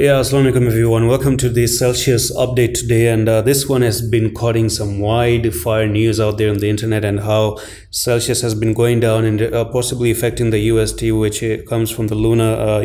Yeah, Assalamu alaikum everyone. Welcome to the Celsius update today, and this one has been causing some wildfire news out there on the internet, and how Celsius has been going down and possibly affecting the UST, which comes from the Luna,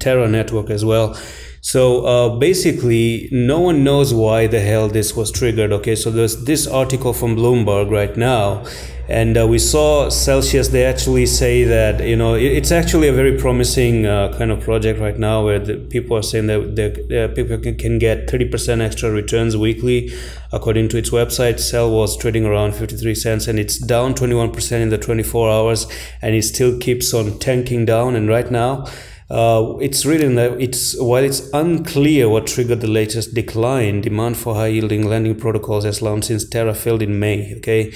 Terra network as well. So basically, no one knows why the hell this was triggered. Okay, so there's this article from Bloomberg right now. And we saw Celsius, they actually say that, you know, it's actually a very promising kind of project right now, where the people are saying that people can get 30% extra returns weekly. According to its website, Cell was trading around 53 cents and it's down 21% in the 24 hours, and it still keeps on tanking down. And right now, it's written that while it's unclear what triggered the latest decline, demand for high-yielding lending protocols has slumped since Terra failed in May, okay?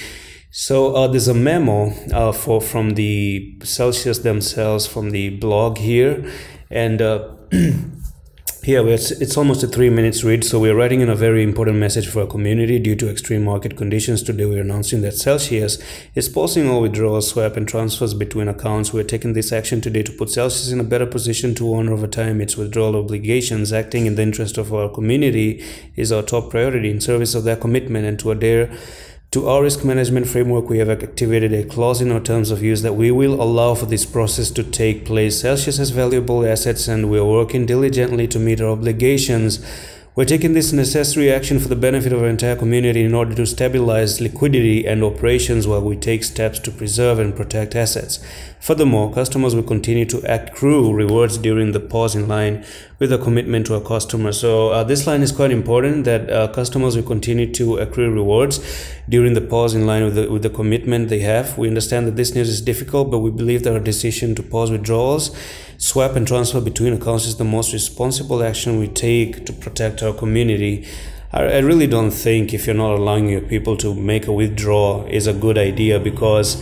So there's a memo from the Celsius themselves, from the blog here, and here it's almost a 3-minute read. So we're writing in a very important message for our community. Due to extreme market conditions today, we're announcing that Celsius is pausing all withdrawals, swap, and transfers between accounts. We're taking this action today to put Celsius in a better position to honor over time its withdrawal obligations. Acting in the interest of our community is our top priority. In service of their commitment and to adhere to our risk management framework, we have activated a clause in our terms of use that we will allow for this process to take place. Celsius has valuable assets and we are working diligently to meet our obligations. We're taking this necessary action for the benefit of our entire community in order to stabilize liquidity and operations while we take steps to preserve and protect assets. Furthermore, customers will continue to accrue rewards during the pause in line with a commitment to our customers. So this line is quite important, that customers will continue to accrue rewards during the pause in line with the commitment they have. We understand that this news is difficult, but we believe that our decision to pause withdrawals, swap and transfer between accounts is the most responsible action we take to protect our community. I really don't think if you're not allowing your people to make a withdrawal is a good idea, because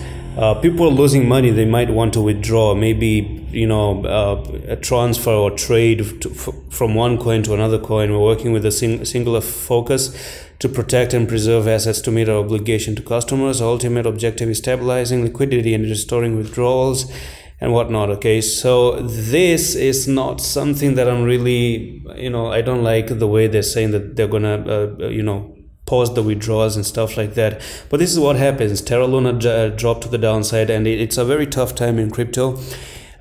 people are losing money. They might want to withdraw, maybe, you know, a transfer or trade from one coin to another coin. We're working with a singular focus to protect and preserve assets to meet our obligation to customers. Our ultimate objective is stabilizing liquidity and restoring withdrawals and whatnot. Okay, so this is not something that I'm really, you know, I don't like the way they're saying that they're gonna, you know, pause the withdrawals and stuff like that. But this is what happens. Terra Luna dropped to the downside, and it's a very tough time in crypto.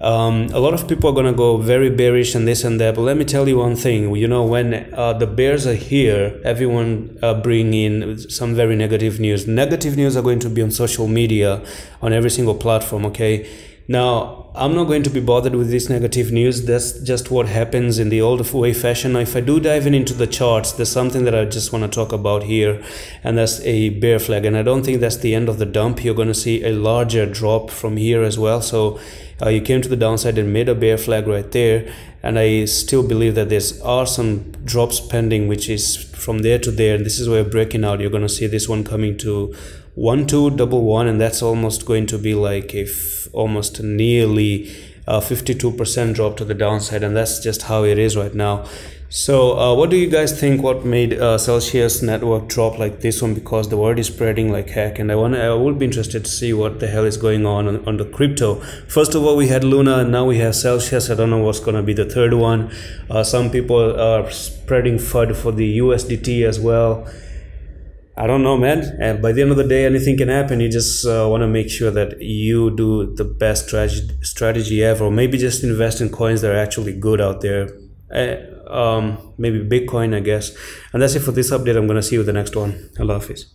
A lot of people are gonna go very bearish and this and that, but let me tell you one thing. You know, when the bears are here, everyone bring in some very negative news. Negative news are going to be on social media, on every single platform, okay? Now, I'm not going to be bothered with this negative news. That's just what happens in the old way fashion. Now, if I do dive in into the charts, there's something that I just want to talk about here, and that's a bear flag. And I don't think that's the end of the dump. You're going to see a larger drop from here as well. So you came to the downside and made a bear flag right there. And I still believe that there's are some drops pending, which is from there to there. And this is where you're breaking out. You're going to see this one coming to 1211, and that's almost going to be like almost nearly 52% drop to the downside, and that's just how it is right now. So what do you guys think? What made Celsius network drop like this one? Because the word is spreading like heck, and I would be interested to see what the hell is going on the crypto. First of all, we had Luna, and now we have Celsius. I don't know what's gonna be the third one. Some people are spreading FUD for the USDT as well. I don't know, man. And by the end of the day, anything can happen. You just want to make sure that you do the best strategy ever. Or maybe just invest in coins that are actually good out there. Maybe Bitcoin, I guess. And that's it for this update. I'm going to see you with the next one. Allah Hafiz.